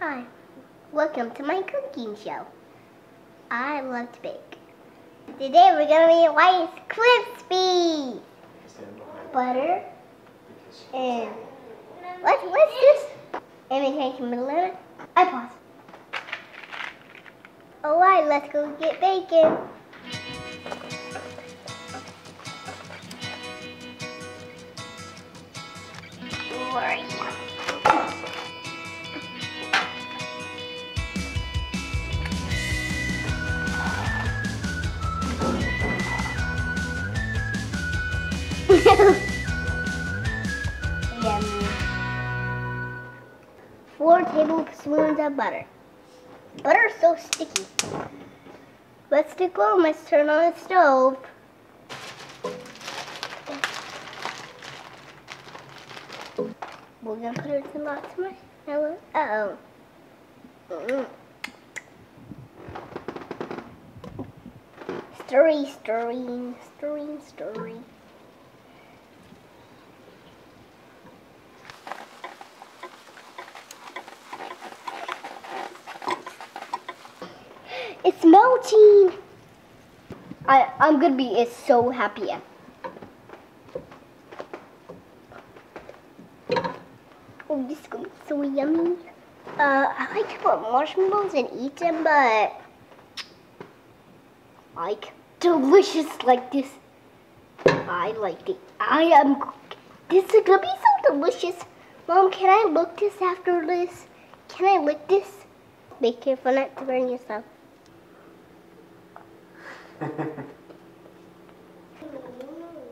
Hi, welcome to my cooking show. I love to bake. Today we're going to make Rice Krispie. Butter and what's this? And we're taking a lemon. I pause. Alright, let's go get bacon. Yummy. 4 tablespoons of butter. Butter is so sticky. Let's do glow. Let's turn on the stove. We're going to put it in lots of marshmallows. Uh-oh. Stirring. It's melting. I'm gonna be so happy. Oh, this is gonna be so yummy. I like to put marshmallows and eat them, but like delicious like this. I like it. This is gonna be so delicious. Mom, can I lick this after this? Can I lick this? Be careful not to burn yourself.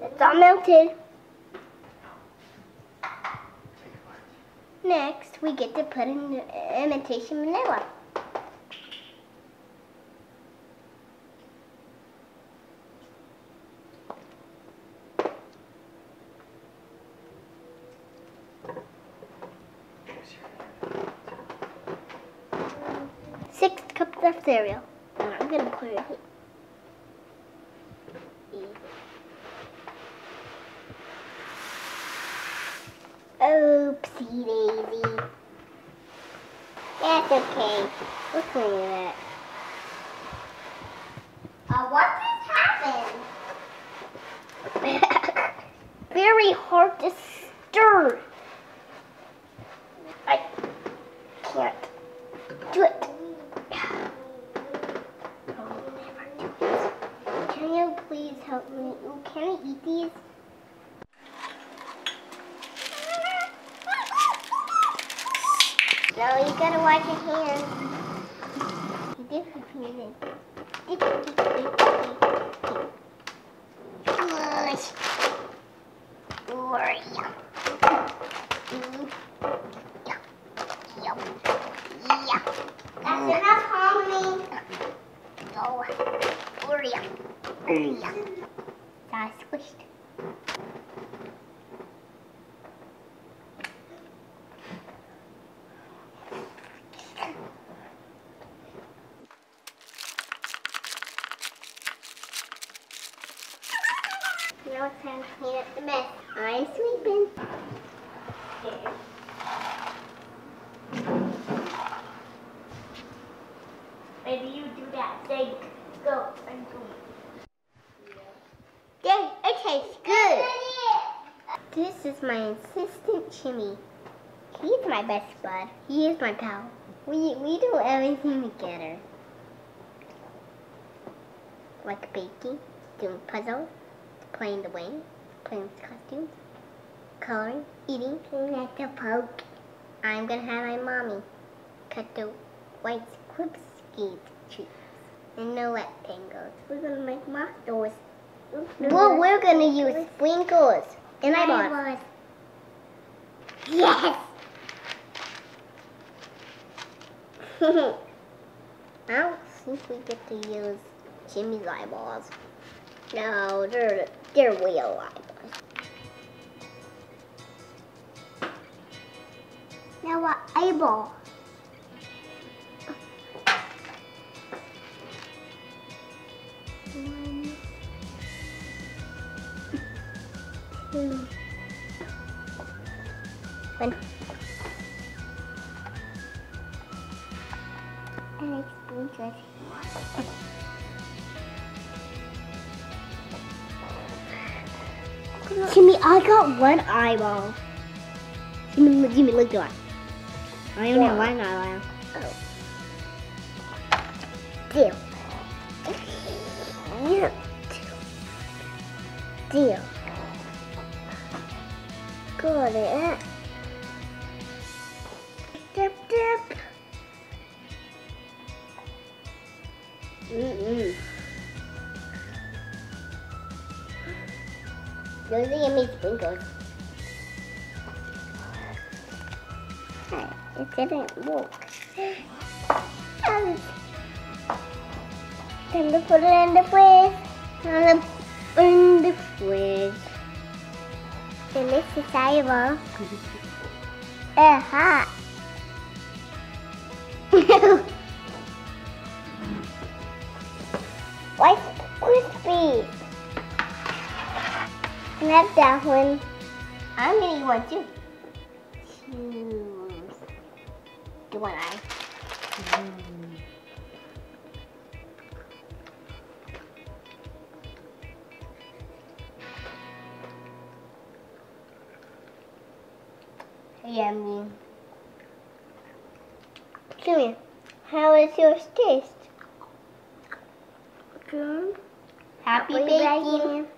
It's all melted. Next, we get to put in imitation vanilla. Six cups of cereal. I'm gonna put it here. Oopsie daisy. That's okay. We'll clean it. What just happened? Very hard to stir. I can't do it. I'll never do it. Can you please help me? Can I eat these? No, you gotta wash your hands. That's enough, Harmony. I squished. Now it's time to clean up the mess. I'm sweeping. Maybe you do that. Thank you. Go. I'm going. Yeah, it tastes good. This is my assistant, Jimmy. He's my best bud. He is my pal. We do everything together. Like baking, doing puzzles, playing the wing, playing with costumes, coloring, eating, and at the poke. I'm gonna have my mommy cut the white Krispie treats and no rectangles. We're gonna make monsters. Well, we're gonna use sprinkles and eyeballs. Yes! I don't think we get to use Jimmy's eyeballs. No, they're real eyeballs. Now what eyeball? One, two, one. Muy bien. Timmy, I got one eyeball. Timmy, look at that. I only have one eyeball. Oh. Deal. Yeah. Deal. Got it. Dip, dip. Mm-mm. Those are yummy sprinkles. It didn't work. Time to put it in the fridge. In the fridge. And this is terrible. It's hot. Rice Krispie. Snap that one. I'm gonna eat one too. Choose the one eye. Yummy. Come here. How is yours taste? Good. Happy baking.